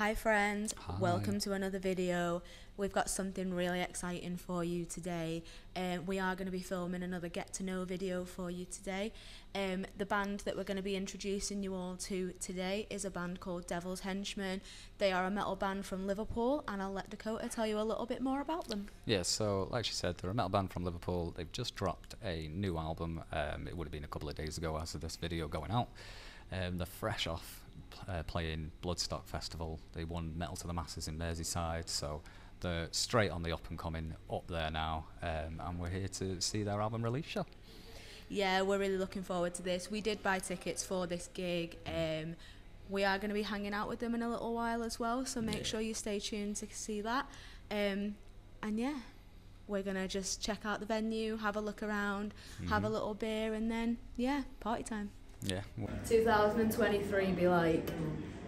Hi friends, hi. Welcome to another video. We've got something really exciting for you today. We are going to be filming another get to know video for you today. The band that we're going to be introducing you all to today is a band called Devil's Henchmen. They are a metal band from Liverpool, and I'll let Dakota tell you a little bit more about them. Yeah, so like she said, they're a metal band from Liverpool. They've just dropped a new album. It would have been a couple of days ago as of this video going out. They're fresh off playing Bloodstock Festival. They won Metal to the Masses in Merseyside, so they're straight on the up and coming up there now, and we're here to see their album release show. Yeah, we're really looking forward to this. We did buy tickets for this gig. We are going to be hanging out with them in a little while as well, so make sure you stay tuned to see that. And yeah, we're going to just check out the venue, have a look around, have a little beer, and then, yeah, party time. Yeah. 2023 be like,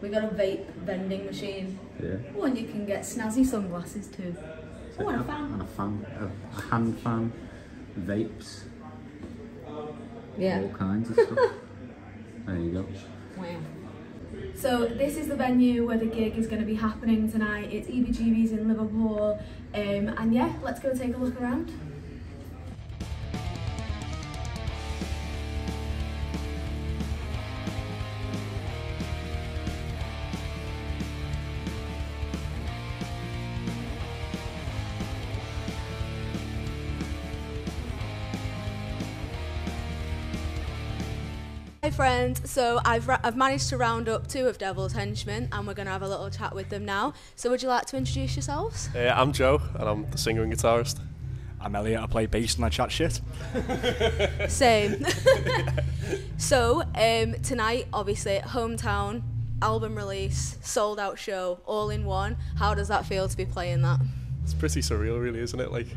we got a vape vending machine. Yeah. Oh, and you can get snazzy sunglasses too. So oh, and a hand fan, vapes. Yeah. All kinds of stuff. There you go. Wow. So this is the venue where the gig is going to be happening tonight. It's CBGB's in Liverpool, and yeah, let's go take a look around. Hi friends, so I've managed to round up two of Devil's Henchmen, and we're going to have a little chat with them now. So would you like to introduce yourselves? I'm Joe, and I'm the singer and guitarist. I'm Elliot, I play bass and I chat shit. Same. So tonight, obviously, hometown, album release, sold out show, all in one. How does that feel to be playing that? It's pretty surreal really, isn't it? Like,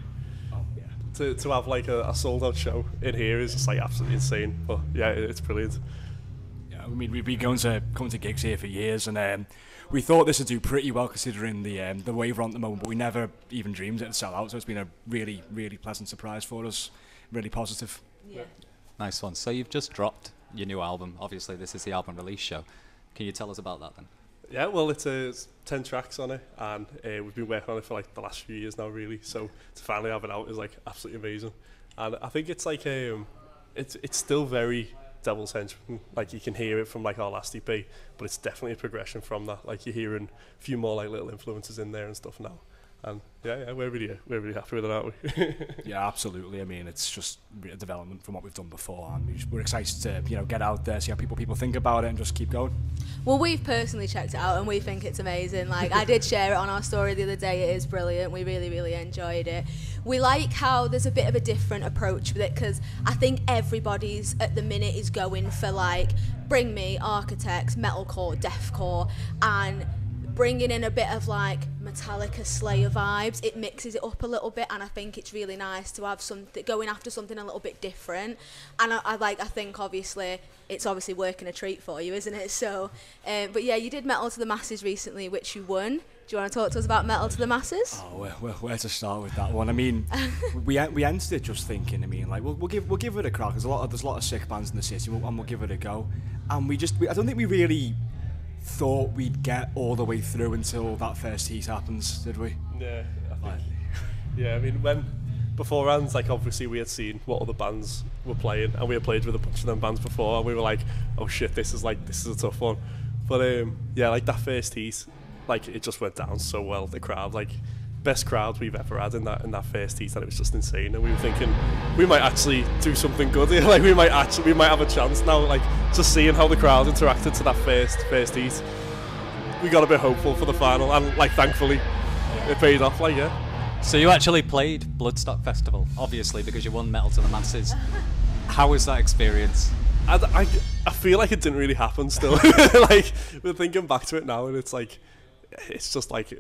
to have like a sold out show in here is just like absolutely insane, but yeah, it's brilliant. Yeah, I mean, we've been going to gigs here for years, and we thought this would do pretty well considering the wave we're on at the moment, but we never even dreamed it would sell out, so it's been a really, really pleasant surprise for us, really positive. Yeah. Nice one. So you've just dropped your new album, obviously this is the album release show. Can you tell us about that then? Yeah, well, it's 10 tracks on it, and we've been working on it for like the last few years now, really. So to finally have it out is like absolutely amazing, and I think it's like it's still very Devil's Henchmen. Like you can hear it from like our last EP, but it's definitely a progression from that. Like you're hearing a few more like little influences in there and stuff now, and yeah, we're really happy with it, aren't we? Yeah, absolutely. I mean, it's just a development from what we've done before, and we're excited to get out there, see how people think about it, and just keep going. Well, we've personally checked it out and we think it's amazing. Like, I did share it on our story the other day. It is brilliant. We really, really enjoyed it. We like how there's a bit of a different approach with it, because I think everybody's at the minute is going for like, bring me Architects, metalcore, deathcore, and bringing in a bit of like Metallica, Slayer vibes. It mixes it up a little bit, and I think it's really nice to have something going after something a little bit different. And I think obviously it's obviously working a treat for you, isn't it? So, but yeah, you did Metal to the Masses recently, which you won. Do you want to talk to us about Metal to the Masses? Oh, where to start with that one? I mean, we entered it just thinking, I mean, like we'll give it a crack. There's a lot of sick bands in the city, and we'll give it a go. And I don't think we really thought we'd get all the way through until that first heat happens, did we? Yeah, I mean, when beforehand, like obviously we had seen what other bands were playing, and we had played with a bunch of them bands before, and we were like, oh shit, this is a tough one. But yeah, like that first heat, like it just went down so well. The crowd, like best crowd we've ever had in that first heat, and it was just insane. And we were thinking we might actually do something good here, like we might have a chance now. Like just seeing how the crowd interacted to that first heat, we got a bit hopeful for the final, and like thankfully it paid off. Like yeah. So you actually played Bloodstock Festival, obviously, because you won Metal to the Masses. How was that experience? I feel like it didn't really happen still. Like we're thinking back to it now, and it was just like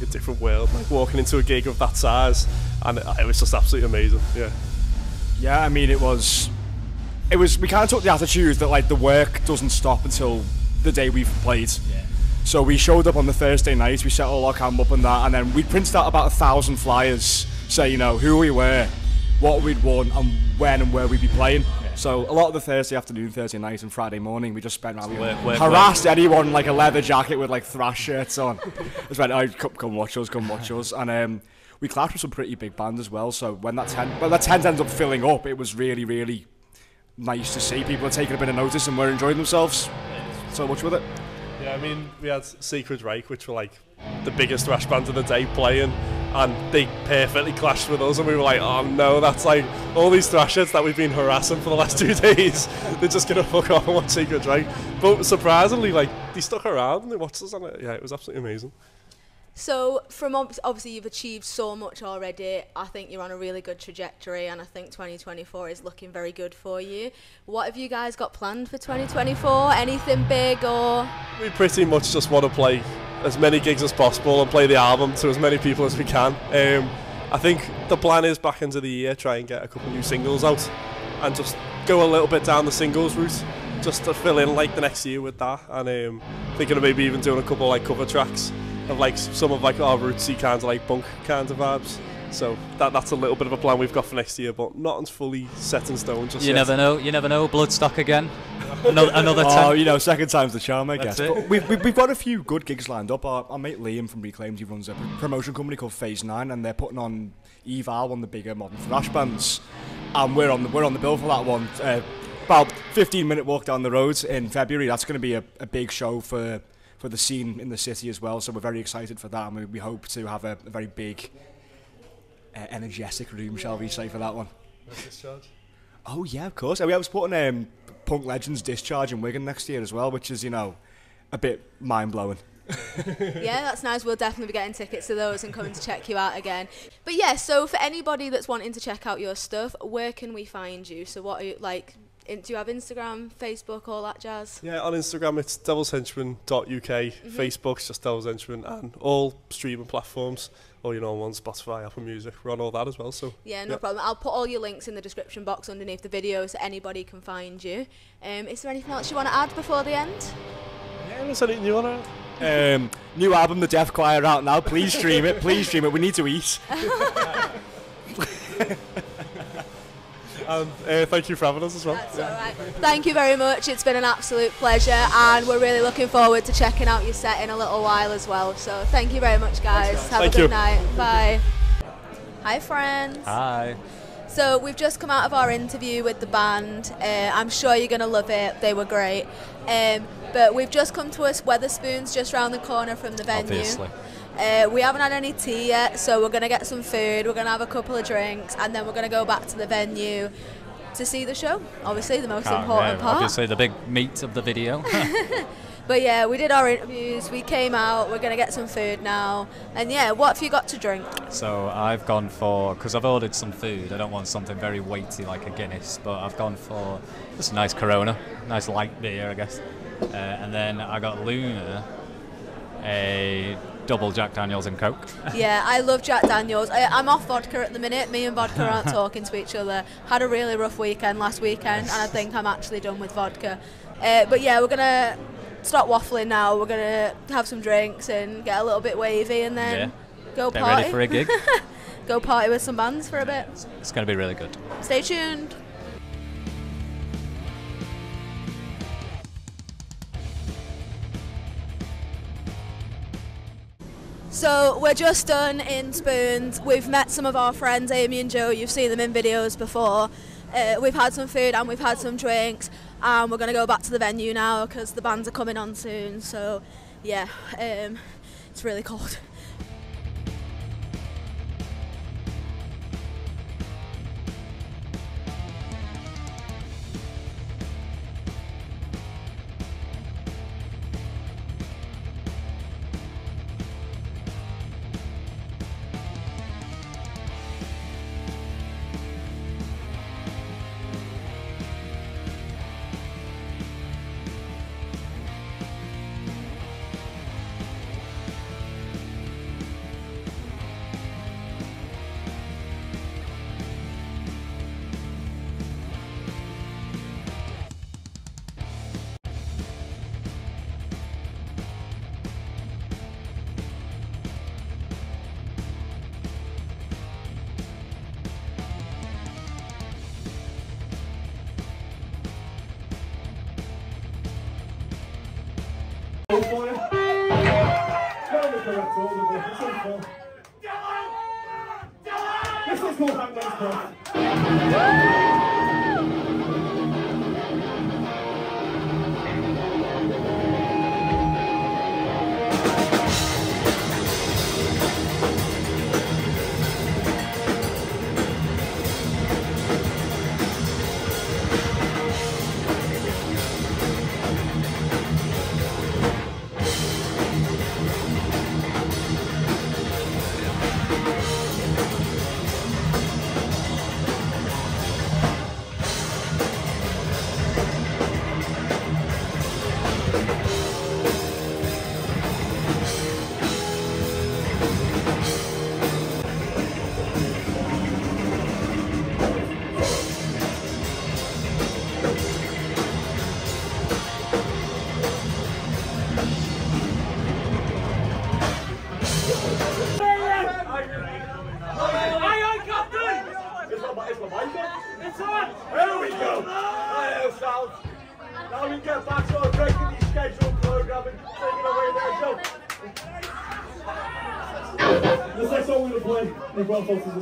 a different world, like walking into a gig of that size, and it was just absolutely amazing. Yeah. Yeah, I mean, it was we kind of took the attitude that like the work doesn't stop until the day we've played. Yeah. So we showed up on the Thursday night, we set all our camp up and that, and then we printed out about 1,000 flyers saying, who we were, what we'd won and when and where we'd be playing. Yeah. So a lot of the Thursday afternoon, Thursday night and Friday morning, we just spent around harassed anyone in like a leather jacket with like thrash shirts on. Just went, oh, come watch us. And we clashed with some pretty big bands as well. So when that tent, ends up filling up, it was really, really nice to see people are taking a bit of notice and we're enjoying themselves so much with it. Yeah, I mean, we had Secret Rake, which were like the biggest thrash band of the day playing, and they perfectly clashed with us, and we were like, oh no, that's like all these thrashers that we've been harassing for the last 2 days, they're just gonna fuck off and watch Secret Rake. But surprisingly, like, they stuck around and they watched us, and yeah, it was absolutely amazing. So from obviously you've achieved so much already, I think you're on a really good trajectory, and I think 2024 is looking very good for you. What have you guys got planned for 2024? Anything big or...? We pretty much just want to play as many gigs as possible and play the album to as many people as we can. I think the plan is back into the year, try and get a couple new singles out and just go a little bit down the singles route, just to fill in like the next year with that, and thinking of maybe even doing a couple like cover tracks of like some of like our rootsy kind of like punk kind of vibes. So that's a little bit of a plan we've got for next year, but not fully set in stone just yet. You never know, Bloodstock again. another time. Oh, you know, second time's the charm, I guess. But we've got a few good gigs lined up. Our mate Liam from Reclaimed, he runs a promotion company called Phase 9, and they're putting on Eval, one of the bigger modern thrash bands. And we're on the bill for that one. About 15-minute walk down the road in February. That's going to be a big show for the scene in the city as well, so we're very excited for that, and we hope to have a very big, energetic room, shall we say, for that one. Discharge? Oh yeah, of course. I mean, I was putting punk legends Discharge in Wigan next year as well, which is, you know, a bit mind-blowing. Yeah, that's nice. We'll definitely be getting tickets to those and coming to check you out again. But yeah, so for anybody that's wanting to check out your stuff, where can we find you? So what are you, like... Do you have Instagram, Facebook, all that jazz? Yeah, on Instagram it's devilshenchmen.uk, Facebook's just Devil's Henchmen, and all streaming platforms, all your normal ones, Spotify, Apple Music, we're on all that as well. So yeah, no problem. I'll put all your links in the description box underneath the video so anybody can find you. Is there anything else you want to add before the end? Yeah, is there anything you want to add? New album, The Deaf Choir, out now. Please stream it, please stream it. We need to eat. And thank you for having us as well. That's alright. Thank you very much. It's been an absolute pleasure, and we're really looking forward to checking out your set in a little while as well. So thank you very much, guys. Have a good night. Bye. Hi, friends. Hi. So we've just come out of our interview with the band. I'm sure you're going to love it. They were great. But we've just come to us Wetherspoons, just round the corner from the venue. Obviously. We haven't had any tea yet, so we're going to get some food, we're going to have a couple of drinks, and then we're going to go back to the venue to see the show. Obviously, the most important part. Obviously, the big meat of the video. But yeah, we did our interviews, we came out, we're going to get some food now. And yeah, what have you got to drink? So I've gone for, because I've ordered some food, I don't want something very weighty like a Guinness, but I've gone for just a nice Corona, nice light beer, I guess. And then I got Luna, a... double Jack Daniels and Coke. Yeah, I love Jack Daniels. I'm off vodka at the minute. Me and vodka aren't talking to each other. Had a really rough weekend last weekend, and I think I'm actually done with vodka. But yeah, we're going to stop waffling now. We're going to have some drinks and get a little bit wavy, and then go party. Ready for a gig. Go party with some bands for a bit. It's going to be really good. Stay tuned. So we're just done in Spoons. We've met some of our friends, Amy and Joe. You've seen them in videos before. We've had some food and we've had some drinks, and we're going to go back to the venue now because the bands are coming on soon. So yeah, it's really cold.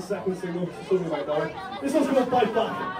Second single, something like that. This one's called Fight Back.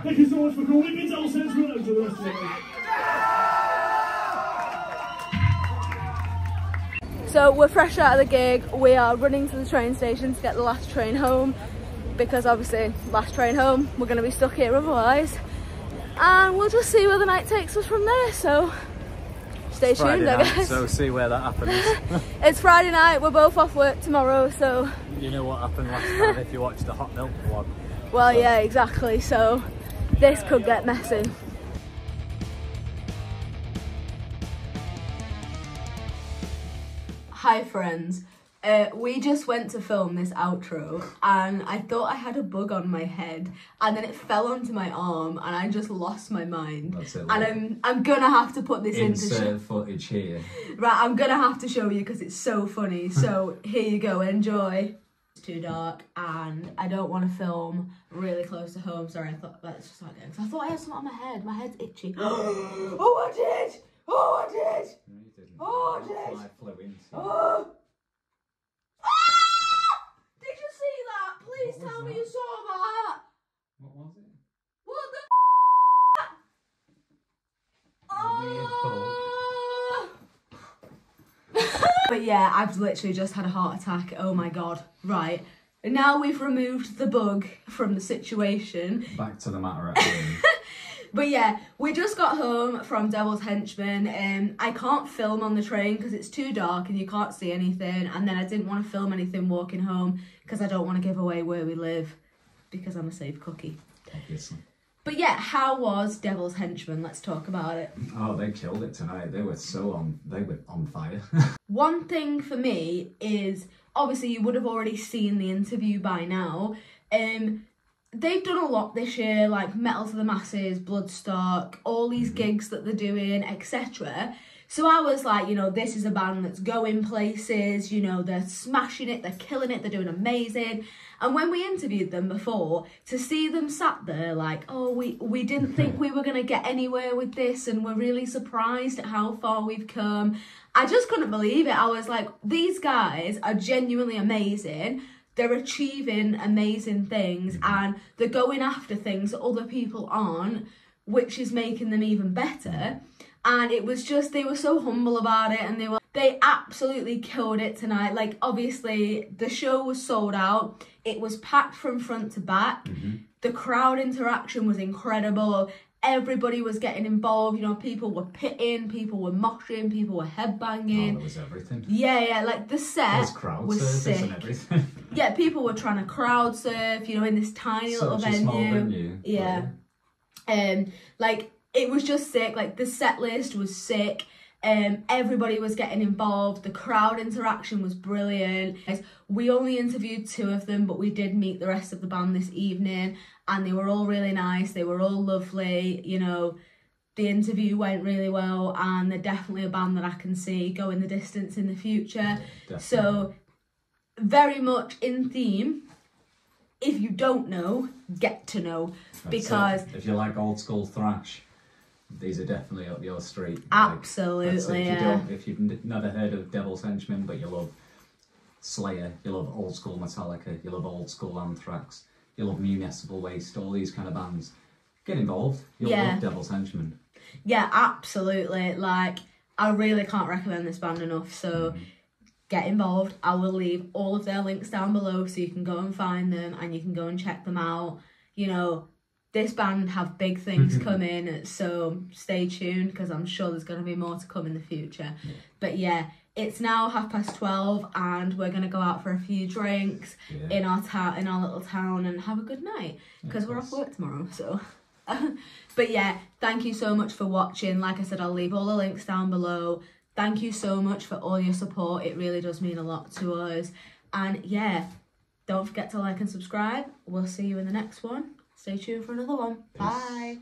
Thank you so much for calling me, Devil's Henchmen, and to the rest of you. So we're fresh out of the gig. We are running to the train station to get the last train home, because obviously last train home, we're going to be stuck here otherwise. And we'll just see where the night takes us from there, so stay tuned, I guess. So see where that happens. It's Friday night, we're both off work tomorrow, so... You know what happened last time if you watched the Hot Milk vlog. Well, yeah, exactly, so this could get messy. Hi friends, we just went to film this outro and I thought I had a bug on my head and then it fell onto my arm and I just lost my mind. That's it, and I'm gonna have to put this insert footage here. Right, I'm gonna have to show you because it's so funny, so here you go, enjoy. Too dark and I don't want to film really close to home. Sorry, I thought that's just not good. I thought I had something on my head. My head's itchy. Oh, I did! Oh, I did! No, you didn't. Oh, I did! I flew into. Oh. Ah! Did you see that? Please tell me you saw that. What was it? What the? Oh. But yeah, I've literally just had a heart attack. Oh my god. Right. Now we've removed the bug from the situation. Back to the matter at hand. But yeah, we just got home from Devil's Henchmen. I can't film on the train because it's too dark and you can't see anything. And then I didn't want to film anything walking home because I don't want to give away where we live because I'm a safe cookie. Obviously. But yeah, how was Devil's Henchmen? Let's talk about it. Oh, they killed it tonight. They were so on, they were on fire. One thing for me is, obviously you would have already seen the interview by now. They've done a lot this year, like Metal to the Masses, Bloodstock, all these gigs that they're doing, etc. So I was like, you know, this is a band that's going places, you know, they're smashing it, they're killing it, they're doing amazing. And when we interviewed them before, to see them sat there like, oh, we didn't think we were going to get anywhere with this and we're really surprised at how far we've come. I just couldn't believe it. I was like, these guys are genuinely amazing. They're achieving amazing things and they're going after things that other people aren't, which is making them even better. And it was just, they were so humble about it and they absolutely killed it tonight. Like, obviously, the show was sold out. It was packed from front to back. The crowd interaction was incredible. Everybody was getting involved. You know, people were pitting, people were moshing, people were headbanging. Oh, that was everything. Yeah, yeah, like the set was sick. And everything. Yeah, people were trying to crowd surf, you know, in this tiny little venue. Such a small venue. Yeah. Like... It was just sick, like the set list was sick, everybody was getting involved, the crowd interaction was brilliant. We only interviewed two of them, but we did meet the rest of the band this evening and they were all really nice, they were all lovely, you know, the interview went really well and they're definitely a band that I can see going the distance in the future. Yeah, so very much in theme. If you don't know, get to know. That's because... It. If you like old school thrash... These are definitely up your street. Absolutely, like, if you've never heard of Devil's Henchmen, but you love Slayer, you love old school Metallica, you love old school Anthrax, you love Municipal Waste, all these kind of bands, get involved. You'll love Devil's Henchmen. Yeah, absolutely. Like, I really can't recommend this band enough, so get involved. I will leave all of their links down below so you can go and find them and you can go and check them out, you know. This band have big things coming, so stay tuned because I'm sure there's going to be more to come in the future. Yeah. But yeah, it's now 12:30 and we're going to go out for a few drinks in our little town and have a good night because we're off work tomorrow. So, but yeah, thank you so much for watching. Like I said, I'll leave all the links down below. Thank you so much for all your support. It really does mean a lot to us. And yeah, don't forget to like and subscribe. We'll see you in the next one. Stay tuned for another one. Peace. Bye.